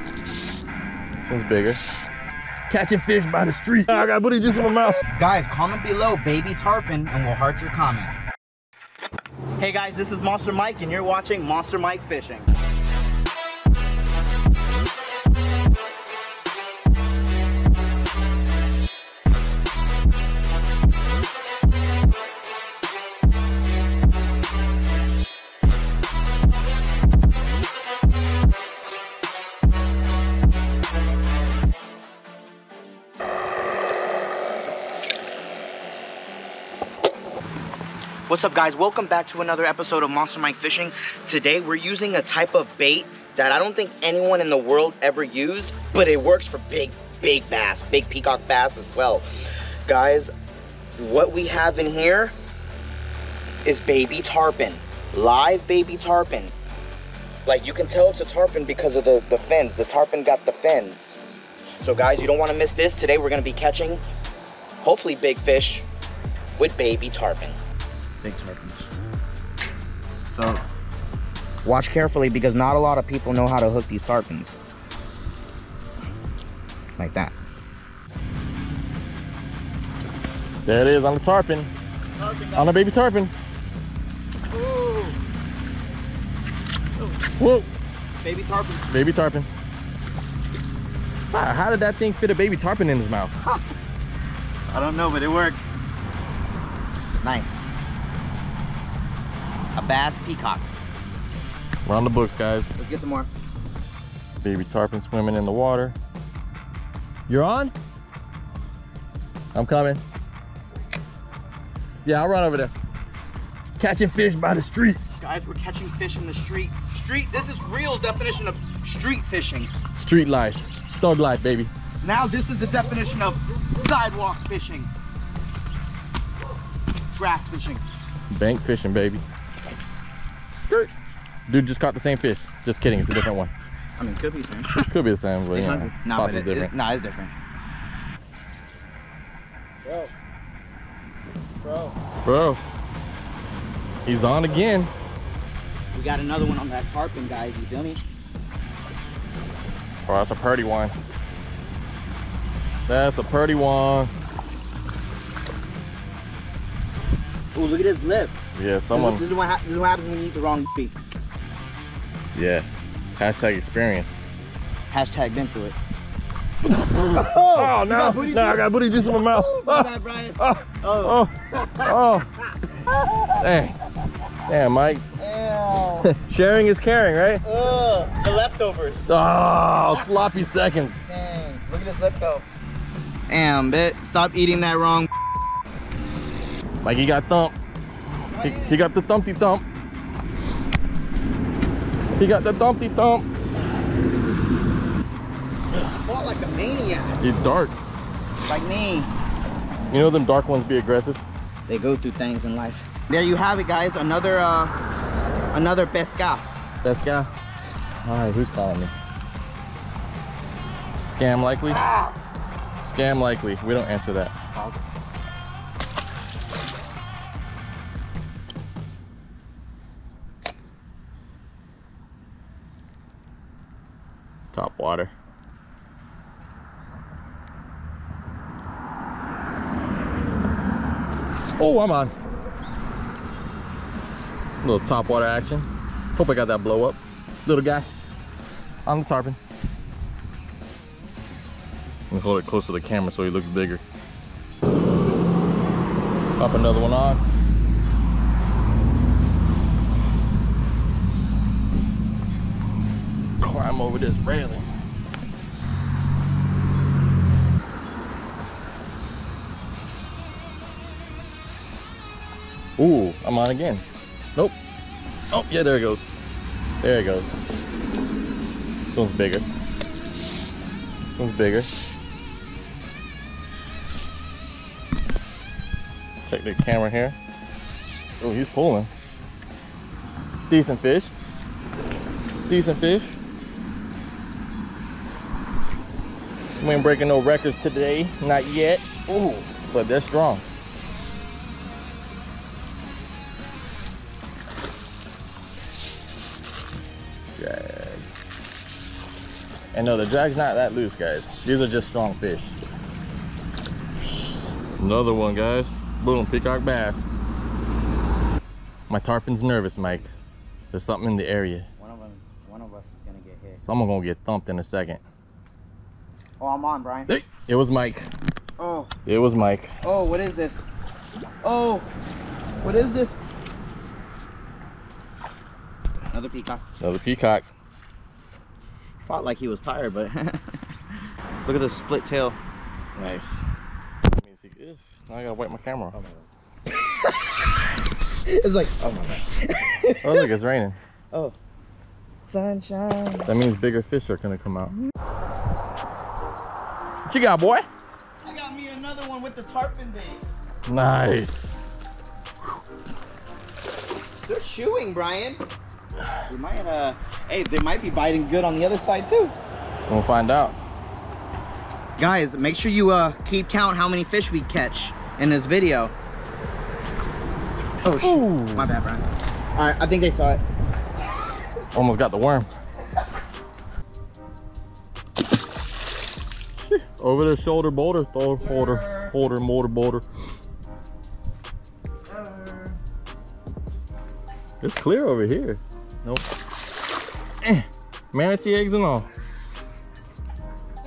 This one's bigger. Catching fish by the street. I got booty juice in my mouth. Guys, comment below Baby Tarpon and we'll heart your comment. Hey guys, this is Monster Mike and you're watching Monster Mike Fishing. What's up guys, welcome back to another episode of Monster Mike Fishing. Today we're using a type of bait that I don't think anyone in the world ever used, but it works for big bass, big peacock bass as well. Guys, what we have in here is baby tarpon, live baby tarpon. Like you can tell it's a tarpon because of the fins, the tarpon got the fins. So guys, you don't wanna miss this. Today we're gonna be catching, hopefully big fish with baby tarpon. Big tarpons. So watch carefully because not a lot of people know how to hook these tarpons. Like that. There it is on the tarpon. On the baby tarpon. Ooh. Whoa. Baby tarpon. Baby tarpon. Wow, how did that thing fit a baby tarpon in his mouth? I don't know, but it works. Nice. A bass peacock. We're on the books, guys. Let's get some more. Baby tarpon swimming in the water. You're on? I'm coming. Yeah, I'll run over there. Catching fish by the street. Guys, we're catching fish in the street. Street, this is real definition of street fishing. Street life, thug life, baby. Now this is the definition of sidewalk fishing. Grass fishing. Bank fishing, baby. Skirt. Dude just caught the same fish. Just kidding, it's a different one. I mean, could be the same. Could be the same, but yeah. No, it's different. It's different. Bro. He's on again. We got another one on that tarpon, guys. You feel me? Oh, that's a purty one. That's a purty one. Ooh, look at his lip. Yeah, someone. This is what happens when you eat the wrong beef. Yeah. Hashtag experience. Hashtag been through it. Oh, no. No, I got booty juice in my mouth. My bad, Brian. Oh. Dang. Damn, Mike. Damn. Sharing is caring, right? Ugh, the leftovers. Oh, sloppy seconds. Dang. Look at his lip, though. Damn, bitch. Stop eating that wrong. Like he got thumped. He got the thumpty thump. He got the thumpty thump. I fought like a maniac. It's dark. Like me. You know them dark ones be aggressive? They go through things in life. There you have it guys, another pesca. Pesca. All right, who's calling me? Scam likely? Ah. Scam likely, we don't answer that. Top water. Oh, I'm on. A little top water action. Hope I got that blow up. Little guy on the tarpon. I'm gonna hold it close to the camera so he looks bigger. Pop another one on. Climb over this railing. Ooh, I'm on again. Nope. Oh, yeah, there it goes. There it goes. This one's bigger. This one's bigger. Check the camera here. Oh, he's pulling. Decent fish. Decent fish. We ain't breaking no records today, not yet. Ooh, but they're strong. Drag. And no, the drag's not that loose, guys. These are just strong fish. Another one, guys. Boom, peacock bass. My tarpon's nervous, Mike. There's something in the area. One of us is gonna get hit. Someone's gonna get thumped in a second. Oh, I'm on, Brian. Hey, it was Mike. Oh. It was Mike. Oh, what is this? Oh, what is this? Another peacock. Another peacock. Fought like he was tired, but look at the split tail. Nice. Now I gotta wipe my camera off. Oh, it's like, oh my god. Oh look, it's raining. Oh. Sunshine. That means bigger fish are gonna come out. What you got, boy? I got me another one with the tarpon bait. Nice. They're chewing, Brian. We might, hey, they might be biting good on the other side too. We'll find out. Guys, make sure you keep count how many fish we catch in this video. Oh, shoot. My bad, Brian. All right, I think they saw it. Almost got the worm. Over their shoulder, boulder, throw, holder, holder, motor, boulder. It's clear over here. Nope. Manatee eggs and all.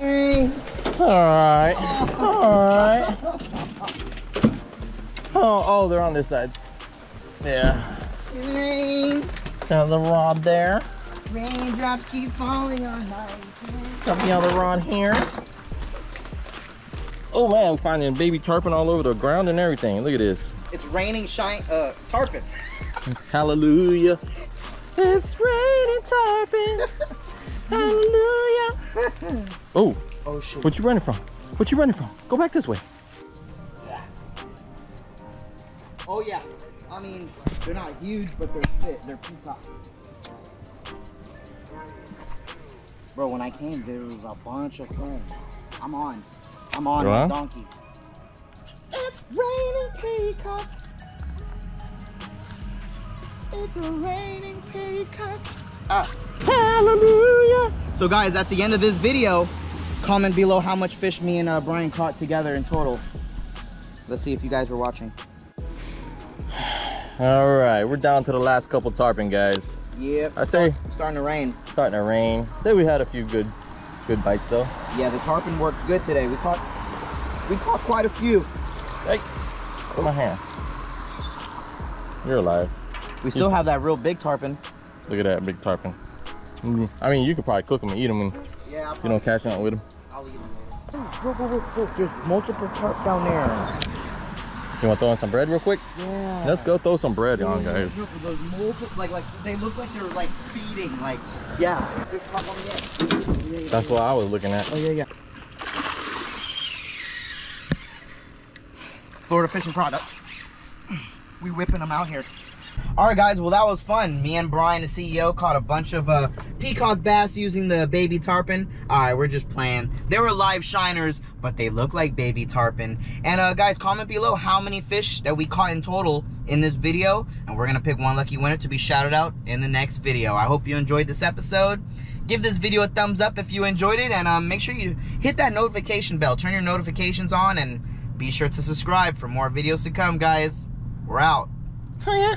Alright. Alright. Oh, they're on this side. Yeah. Another rod there. Raindrops keep falling on my head. Got the other rod here. Oh man, I'm finding baby tarpon all over the ground and everything. Look at this. It's raining tarpon. Hallelujah. It's raining tarpon. Hallelujah. Oh. Oh, shit. What you running from? What you running from? Go back this way. Yeah. Oh yeah. I mean, they're not huge, but they're fit. They're peacock. Bro, when I came, there was a bunch of things. I'm on the donkey. It's raining peacock. It's a raining peacock. Hallelujah. So guys, at the end of this video, comment below how much fish me and Brian caught together in total. Let's see if you guys were watching. All right, we're down to the last couple tarpon, guys. Yep. I say starting to rain. Starting to rain. Say we had a few good bites though. Yeah, the tarpon worked good today. We caught quite a few. Hey, put my hand. You're alive. We still have that real big tarpon. Look at that big tarpon. I mean, you could probably cook them and eat them. Yeah, you don't catch out with them. I'll eat them later. Whoa. There's multiple carp down there. You want to throw in some bread real quick? Yeah. Let's go throw some bread on, guys. Those multiple, like, they look like they're like feeding. Like, yeah. This one again. That's what I was looking at. Oh, yeah. Florida Fishing Product. We whipping them out here. All right, guys, well, that was fun. Me and Brian, the CEO, caught a bunch of peacock bass using the baby tarpon. All right, we're just playing. They were live shiners, but they look like baby tarpon. And guys, comment below how many fish that we caught in total in this video. And we're gonna pick one lucky winner to be shouted out in the next video. I hope you enjoyed this episode. Give this video a thumbs up if you enjoyed it. And make sure you hit that notification bell. Turn your notifications on and be sure to subscribe for more videos to come, guys. We're out. Oh, yeah.